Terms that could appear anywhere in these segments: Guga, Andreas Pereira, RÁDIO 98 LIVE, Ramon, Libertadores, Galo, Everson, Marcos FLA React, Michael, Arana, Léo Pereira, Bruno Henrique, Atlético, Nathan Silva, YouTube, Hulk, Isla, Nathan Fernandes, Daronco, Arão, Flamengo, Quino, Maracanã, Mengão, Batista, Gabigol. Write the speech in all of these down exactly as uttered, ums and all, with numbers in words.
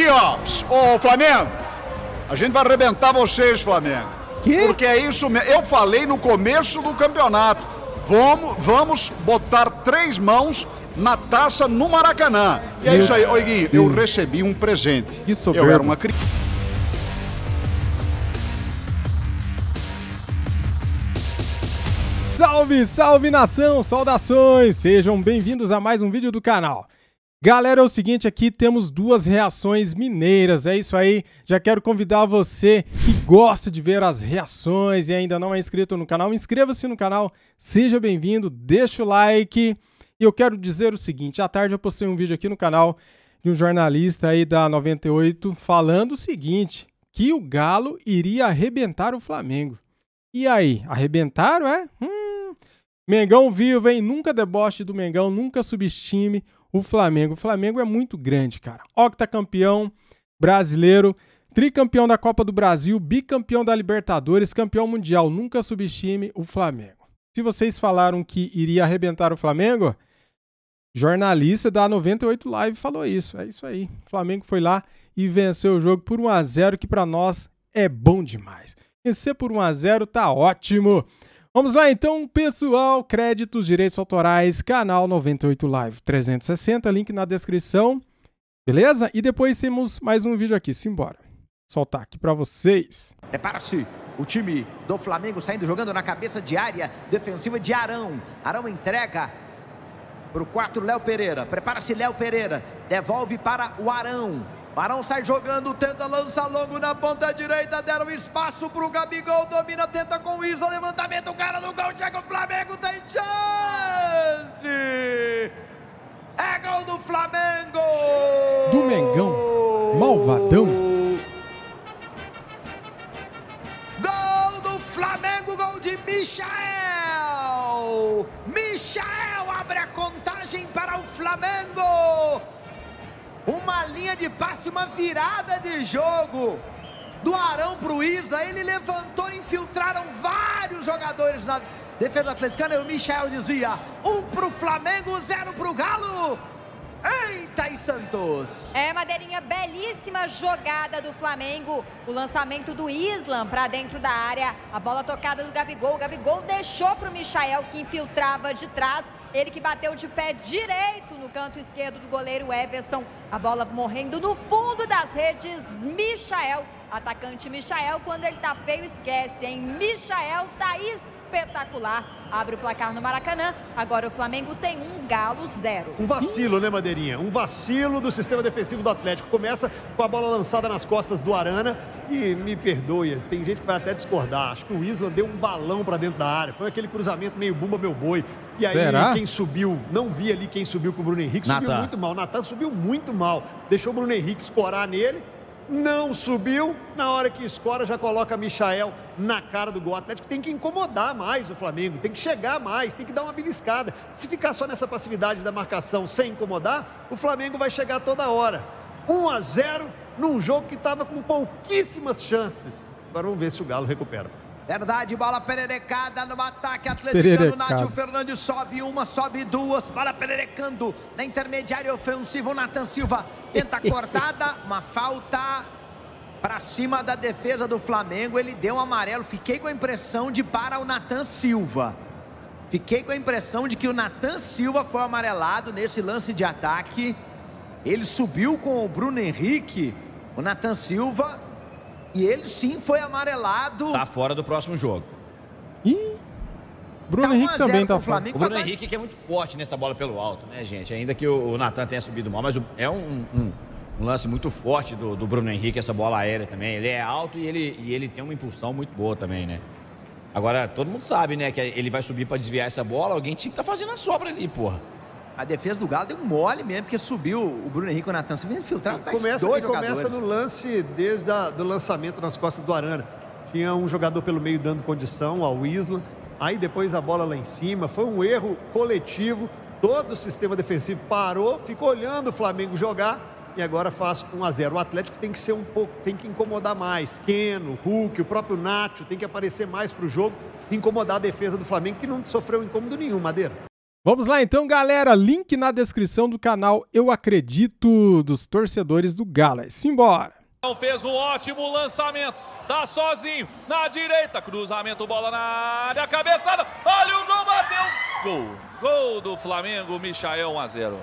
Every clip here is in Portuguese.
Aqui, ó, ô Flamengo, a gente vai arrebentar vocês, Flamengo. Que? Porque é isso mesmo. Eu falei no começo do campeonato, vamos, vamos botar três mãos na taça no Maracanã. E meu, é isso aí, ô Iguinho, eu recebi um presente. Que soberbo. Eu era uma criança. Salve, salve nação, saudações, sejam bem-vindos a mais um vídeo do canal. Galera, é o seguinte, aqui temos duas reações mineiras, é isso aí. Já quero convidar você que gosta de ver as reações e ainda não é inscrito no canal, inscreva-se no canal, seja bem-vindo, deixa o like. E eu quero dizer o seguinte, à tarde eu postei um vídeo aqui no canal de um jornalista aí da noventa e oito falando o seguinte, que o Galo iria arrebentar o Flamengo. E aí, arrebentaram, é? Hum. Mengão vivo, hein? Nunca deboche do Mengão, nunca subestime o Flamengo. O Flamengo é muito grande, cara. Octacampeão brasileiro, tricampeão da Copa do Brasil, bicampeão da Libertadores, campeão mundial. Nunca subestime o Flamengo. Se vocês falaram que iria arrebentar o Flamengo, jornalista da noventa e oito Live falou isso. É isso aí. O Flamengo foi lá e venceu o jogo por um a zero, que para nós é bom demais. Vencer por um a zero tá ótimo. Vamos lá então, pessoal, créditos, direitos autorais, canal noventa e oito Live trezentos e sessenta, link na descrição, beleza? E depois temos mais um vídeo aqui, simbora. Soltar aqui pra vocês. Prepara-se, o time do Flamengo saindo, jogando na cabeça de área defensiva de Arão. Arão entrega pro quatro, Léo Pereira. Prepara-se, Léo Pereira, devolve para o Arão. Arão sai jogando, tenta, lança longo na ponta direita, deram espaço pro Gabigol, domina, tenta com o Isla, levantamento, o cara no gol, chega o Flamengo, tem chance! É gol do Flamengo! Do Mengão, malvadão! Gol do Flamengo, gol de Michael! Michael abre a contagem para o Flamengo! Uma linha de passe, uma virada de jogo do Arão para o Isla, ele levantou, infiltraram vários jogadores na defesa atleticana e o Michael dizia, um para o Flamengo, zero para o Galo, eita e Santos. É, Madeirinha, belíssima jogada do Flamengo, o lançamento do Isla para dentro da área, a bola tocada do Gabigol, o Gabigol deixou para o Michael que infiltrava de trás. Ele que bateu de pé direito no canto esquerdo do goleiro Everson. A bola morrendo no fundo das redes. Michael, atacante Michael, quando ele tá feio esquece, hein? Michael tá espetacular. Abre o placar no Maracanã. Agora o Flamengo tem um, Galo zero. Um vacilo, né, Madeirinha? Um vacilo do sistema defensivo do Atlético. Começa com a bola lançada nas costas do Arana. E me perdoe, tem gente que vai até discordar. Acho que o Isla deu um balão pra dentro da área. Foi aquele cruzamento meio bumba, meu boi. E aí, será? Quem subiu, não vi ali quem subiu com o Bruno Henrique, Natã. Subiu muito mal. Nathan subiu muito mal, deixou o Bruno Henrique escorar nele, não subiu, na hora que escora já coloca Michael na cara do gol. O Atlético tem que incomodar mais o Flamengo, tem que chegar mais, tem que dar uma beliscada. Se ficar só nessa passividade da marcação sem incomodar, o Flamengo vai chegar toda hora. um a zero num jogo que estava com pouquíssimas chances. Agora vamos ver se o Galo recupera. Verdade, bola pererecada no ataque atleticano, Nathan Fernandes sobe uma, sobe duas, bola pererecando na intermediária ofensiva, o Nathan Silva tenta cortada, uma falta para cima da defesa do Flamengo, ele deu um amarelo, fiquei com a impressão de para o Nathan Silva, fiquei com a impressão de que o Nathan Silva foi amarelado nesse lance de ataque, ele subiu com o Bruno Henrique, o Nathan Silva... E ele sim foi amarelado. Tá fora do próximo jogo. Ih, Bruno tá Henrique também tá fora. O Bruno Henrique que é muito forte nessa bola pelo alto, né, gente? Ainda que o Nathan tenha subido mal, mas é um, um, um lance muito forte do, do Bruno Henrique, essa bola aérea também. Ele é alto e ele, e ele tem uma impulsão muito boa também, né? Agora, todo mundo sabe, né, que ele vai subir pra desviar essa bola, alguém tinha que tá fazendo a sobra ali, porra. A defesa do Galo deu mole mesmo, porque subiu o Bruno Henrique e o Nathan. Você vem infiltrado, tá dois jogadores. Começa no lance, desde o lançamento nas costas do Arana. Tinha um jogador pelo meio dando condição ao Isla. Aí depois a bola lá em cima. Foi um erro coletivo. Todo o sistema defensivo parou, ficou olhando o Flamengo jogar. E agora faz um a zero. O Atlético tem que ser um pouco, tem que incomodar mais. Keno, Hulk, o próprio Nátio tem que aparecer mais pro jogo. Incomodar a defesa do Flamengo, que não sofreu incômodo nenhum, Madeira. Vamos lá então, galera. Link na descrição do canal, eu acredito, dos torcedores do Galo. Simbora! Fez um ótimo lançamento, tá sozinho, na direita, cruzamento, bola na área, cabeçada, olha o gol, bateu! Gol, gol do Flamengo, Michael, um a zero.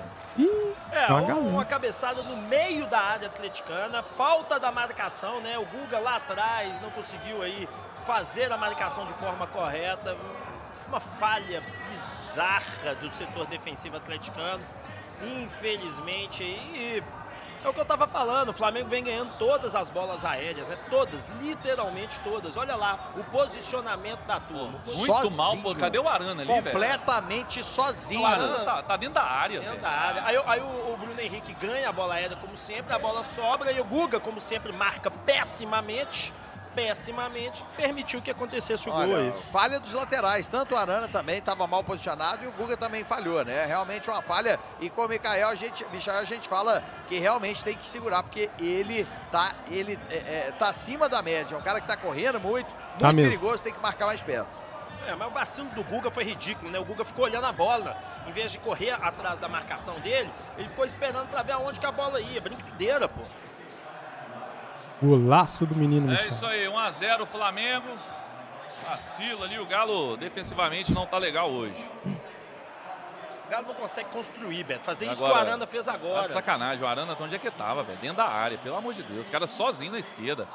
É, uma cabeçada no meio da área atleticana, falta da marcação, né? O Guga lá atrás não conseguiu aí fazer a marcação de forma correta. Uma falha bizarra do setor defensivo atleticano, infelizmente. E é o que eu tava falando, o Flamengo vem ganhando todas as bolas aéreas, né? Todas, literalmente todas. Olha lá o posicionamento da turma. Muito sozinho. Mal, pô. Cadê o Arana ali, velho? Completamente sozinho. O Arana tá, tá dentro da área, dentro da área. Aí, aí o, o Bruno Henrique ganha a bola aérea, como sempre, a bola sobra e o Guga, como sempre, marca pessimamente. Pessimamente, permitiu que acontecesse o Olha, gol aí. Falha dos laterais, tanto o Arana também estava mal posicionado e o Guga também falhou, né? Realmente uma falha. E com o Michael, a gente, Michael, a gente fala que realmente tem que segurar, porque ele tá, ele, é, é, tá acima da média. É um cara que tá correndo muito, muito tá perigoso, mesmo. Tem que marcar mais perto. É, mas o vacilo do Guga foi ridículo, né? O Guga ficou olhando a bola. Em vez de correr atrás da marcação dele, ele ficou esperando para ver aonde que a bola ia. Brincadeira, pô. O laço do menino. É isso aí, um a zero Flamengo. Vacila ali, o Galo defensivamente não tá legal hoje. O Galo não consegue construir, Beto. Fazer agora, isso que o Arana fez agora. Tá de sacanagem, o Arana, onde é que tava, velho? Dentro da área, pelo amor de Deus. O cara sozinho na esquerda.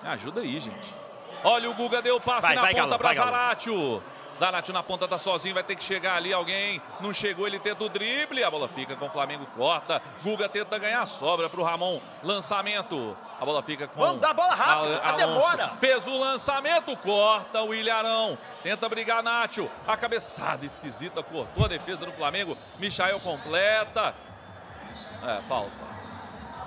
Me ajuda aí, gente. Olha, o Guga deu o passe vai, na vai, ponta Galo, pra vai, Zaratio. Zaratio na ponta tá sozinho, vai ter que chegar ali alguém. Não chegou, ele tenta o drible. A bola fica com o Flamengo, corta. Guga tenta ganhar, sobra pro Ramon. Lançamento. A bola fica com... Vamos dar a bola rápida, a demora. Fez o lançamento, corta o Ilharão. Tenta brigar Nátio. A cabeçada esquisita, cortou a defesa do Flamengo. Michael completa. É, falta.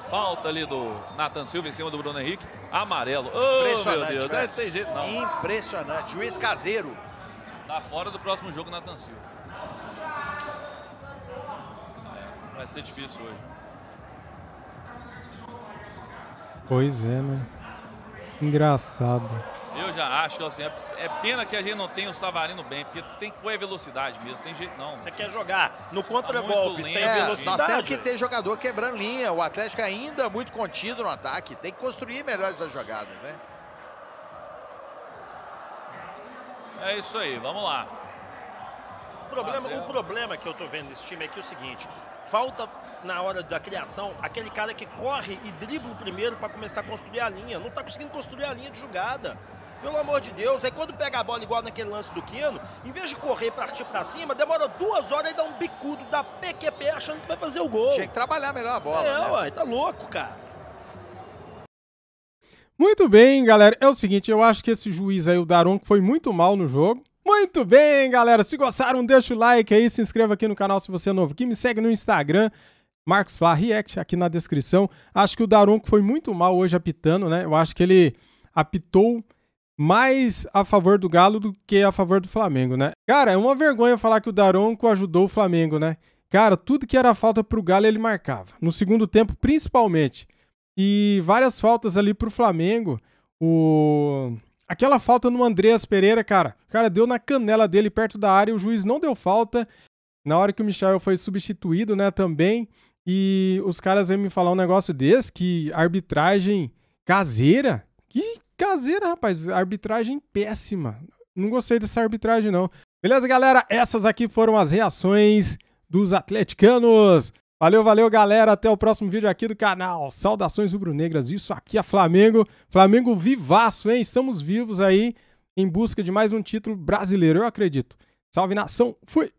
Falta ali do Nathan Silva em cima do Bruno Henrique. Amarelo. Oh, impressionante, meu Deus. É, tem jeito, não. Impressionante. Juiz caseiro. Tá fora do próximo jogo, Nathan Silva. É, vai ser difícil hoje. Pois é, né? Engraçado. Eu já acho que assim, é, é pena que a gente não tem o Savarino bem, porque tem que pôr a velocidade mesmo, tem jeito não. Você quer jogar no contra-golpe, tá sem é, velocidade. Nós temos que ter jogador quebrando linha, o Atlético ainda muito contido no ataque, tem que construir melhores as jogadas, né? É isso aí, vamos lá. O problema, o problema que eu tô vendo nesse time aqui é o seguinte, falta... na hora da criação, aquele cara que corre e dribla o primeiro para começar a construir a linha. Não tá conseguindo construir a linha de jogada. Pelo amor de Deus. Aí quando pega a bola igual naquele lance do Quino, em vez de correr e partir para cima, demora duas horas e dá um bicudo da P Q P achando que vai fazer o gol. Tinha que trabalhar melhor a bola. É, né? Ué, tá louco, cara. Muito bem, galera. É o seguinte, eu acho que esse juiz aí, o Daronco, foi muito mal no jogo. Muito bem, galera. Se gostaram, deixa o like aí, se inscreva aqui no canal se você é novo aqui. Me segue no Instagram. Marcos Fla React aqui na descrição. Acho que o Daronco foi muito mal hoje apitando, né? Eu acho que ele apitou mais a favor do Galo do que a favor do Flamengo, né? Cara, é uma vergonha falar que o Daronco ajudou o Flamengo, né? Cara, tudo que era falta pro Galo ele marcava. No segundo tempo, principalmente. E várias faltas ali pro Flamengo. O... Aquela falta no Andreas Pereira, cara. O cara deu na canela dele perto da área e o juiz não deu falta. Na hora que o Michael foi substituído, né, também... E os caras vêm me falar um negócio desse, que arbitragem caseira, que caseira, rapaz, arbitragem péssima. Não gostei dessa arbitragem, não. Beleza, galera? Essas aqui foram as reações dos atleticanos. Valeu, valeu, galera. Até o próximo vídeo aqui do canal. Saudações rubro-negras. Isso aqui é Flamengo. Flamengo vivaço, hein? Estamos vivos aí em busca de mais um título brasileiro, eu acredito. Salve, nação. Fui!